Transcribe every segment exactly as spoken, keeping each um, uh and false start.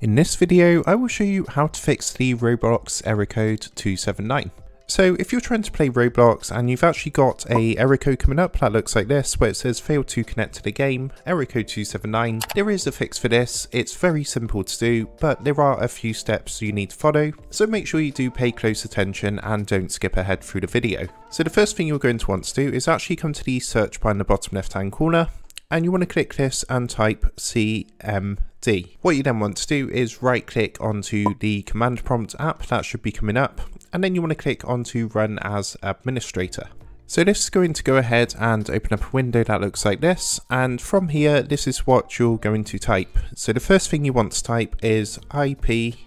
In this video, I will show you how to fix the Roblox error code two seven nine. So if you're trying to play Roblox and you've actually got a error code coming up that looks like this, where it says failed to connect to the game, error code two seven nine, there is a fix for this. It's very simple to do, but there are a few steps you need to follow, so make sure you do pay close attention and don't skip ahead through the video. So the first thing you're going to want to do is actually come to the search bar in the bottom left hand corner, and you want to click this and type C M D. What you then want to do is right click onto the command prompt app that should be coming up, and then you want to click onto run as administrator. So this is going to go ahead and open up a window that looks like this, and from here this is what you're going to type. So the first thing you want to type is I P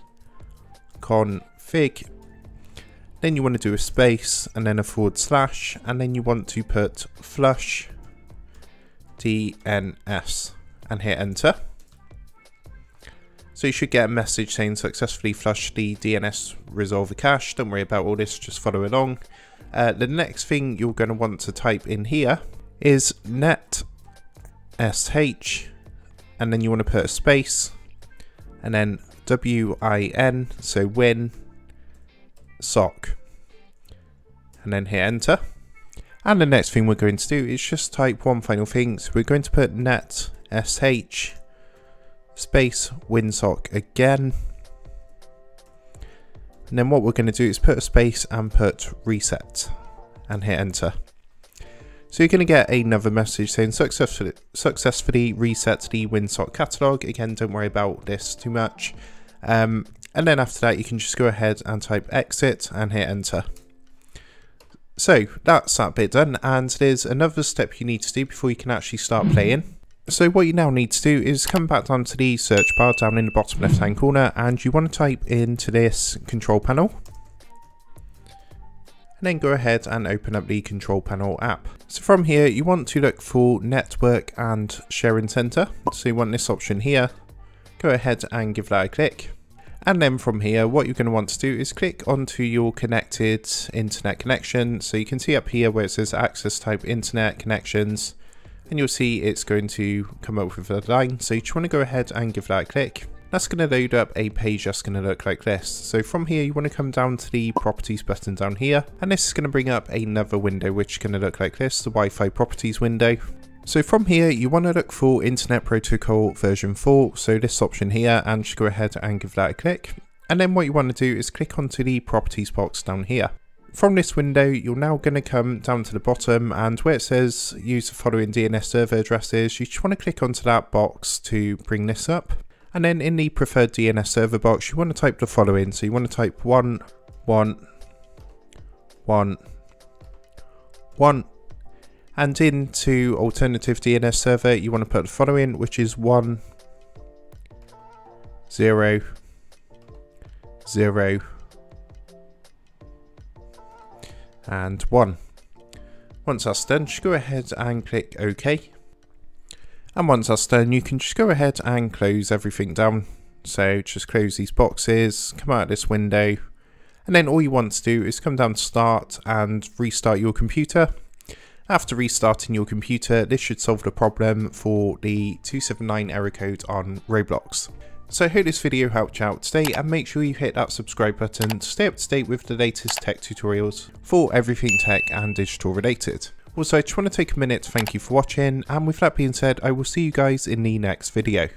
config, then you want to do a space and then a forward slash, and then you want to put flush D N S and hit enter. So you should get a message saying successfully flushed the D N S resolver cache. Don't worry about all this, just follow along. Uh, the next thing you're going to want to type in here is net S H, and then you want to put a space and then W I N, so win sock, and then hit enter. And the next thing we're going to do is just type one final thing. So we're going to put net S H space winsock again. And then what we're going to do is put a space and put reset and hit enter. So you're going to get another message saying successfully, successfully reset the winsock catalog. Again, don't worry about this too much. Um, and then after that, you can just go ahead and type exit and hit enter. So that's that bit done, and there's another step you need to do before you can actually start playing. So what you now need to do is come back down to the search bar down in the bottom left hand corner, and you want to type into this control panel, and then go ahead and open up the control panel app. So from here you want to look for network and sharing center, so you want this option here. Go ahead and give that a click. And then from here, what you're going to want to do is click onto your connected internet connection. So you can see up here where it says access type internet connections, and you'll see it's going to come up with a line. So you just want to go ahead and give that a click. That's going to load up a page that's going to look like this. So from here, you want to come down to the properties button down here, and this is going to bring up another window, which is going to look like this, the Wi-Fi properties window. So from here, you want to look for Internet Protocol version four, so this option here, and just go ahead and give that a click. And then what you want to do is click onto the properties box down here. From this window, you're now going to come down to the bottom, and where it says use the following D N S server addresses, you just want to click onto that box to bring this up. And then in the preferred D N S server box, you want to type the following. So you want to type one one one one. And into alternative D N S server, you want to put the following, which is one zero zero and one. Once that's done, just go ahead and click OK. And once that's done, you can just go ahead and close everything down. So just close these boxes, come out of this window, and then all you want to do is come down to start and restart your computer. After restarting your computer, this should solve the problem for the two seven nine error code on Roblox. So I hope this video helped you out today, and make sure you hit that subscribe button to stay up to date with the latest tech tutorials for everything tech and digital related. Also, I just want to take a minute to thank you for watching, and with that being said, I will see you guys in the next video.